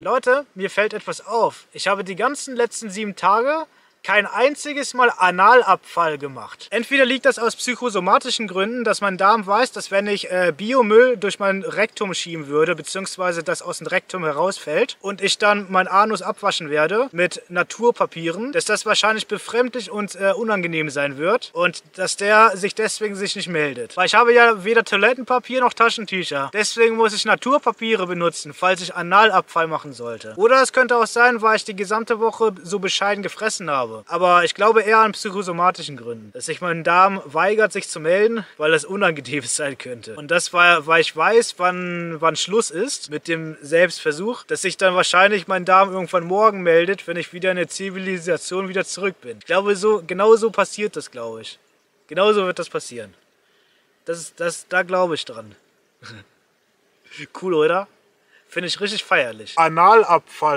Leute, mir fällt etwas auf. Ich habe die ganzen letzten 7 Tage kein einziges Mal Analabfall gemacht. Entweder liegt das aus psychosomatischen Gründen, dass mein Darm weiß, dass wenn ich Biomüll durch mein Rektum schieben würde, beziehungsweise das aus dem Rektum herausfällt und ich dann mein Anus abwaschen werde mit Naturpapieren, dass das wahrscheinlich befremdlich und unangenehm sein wird und dass der sich deswegen nicht meldet. Weil ich habe ja weder Toilettenpapier noch Taschentücher. Deswegen muss ich Naturpapiere benutzen, falls ich Analabfall machen sollte. Oder es könnte auch sein, weil ich die gesamte Woche so bescheiden gefressen habe. Aber ich glaube eher an psychosomatischen Gründen, dass sich mein Darm weigert, sich zu melden, weil das unangenehm sein könnte. Und das war, weil ich weiß, wann Schluss ist mit dem Selbstversuch, dass sich dann wahrscheinlich mein Darm irgendwann morgen meldet, wenn ich wieder in der Zivilisation wieder zurück bin. Ich glaube, genau so passiert das, glaube ich. Genauso wird das passieren. Da glaube ich dran. Cool, oder? Finde ich richtig feierlich. Analabfall.